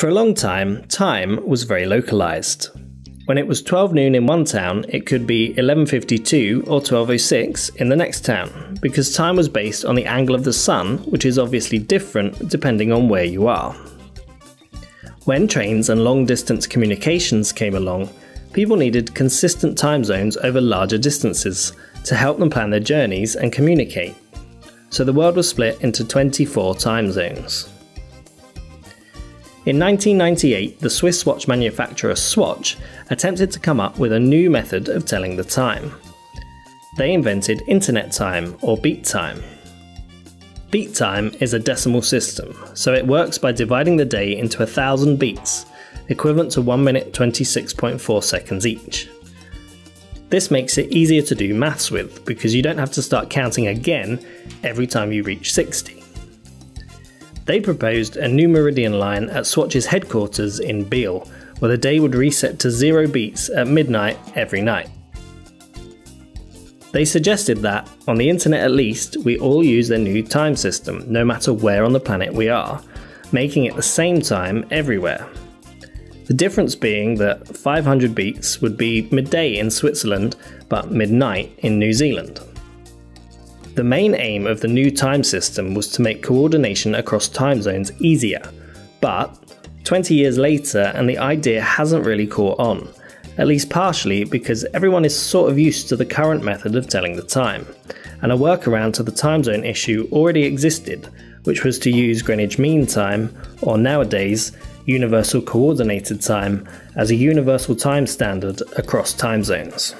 For a long time, time was very localized. When it was 12 noon in one town, it could be 11:52 or 12:06 in the next town, because time was based on the angle of the sun, which is obviously different depending on where you are. When trains and long-distance communications came along, people needed consistent time zones over larger distances to help them plan their journeys and communicate. So the world was split into 24 time zones. In 1998, the Swiss watch manufacturer Swatch attempted to come up with a new method of telling the time. They invented Internet Time, or beat time. Beat time is a decimal system, so it works by dividing the day into 1,000 beats, equivalent to 1 minute 26.4 seconds each. This makes it easier to do maths with, because you don't have to start counting again every time you reach 60. They proposed a new meridian line at Swatch's headquarters in Biel, where the day would reset to 0 beats at midnight every night. They suggested that, on the internet at least, we all use their new time system, no matter where on the planet we are, making it the same time everywhere. The difference being that 500 beats would be midday in Switzerland, but midnight in New Zealand. The main aim of the new time system was to make coordination across time zones easier, but 20 years later and the idea hasn't really caught on. At least partially because everyone is sort of used to the current method of telling the time, and a workaround to the time zone issue already existed, which was to use Greenwich Mean Time, or nowadays Universal Coordinated Time, as a universal time standard across time zones.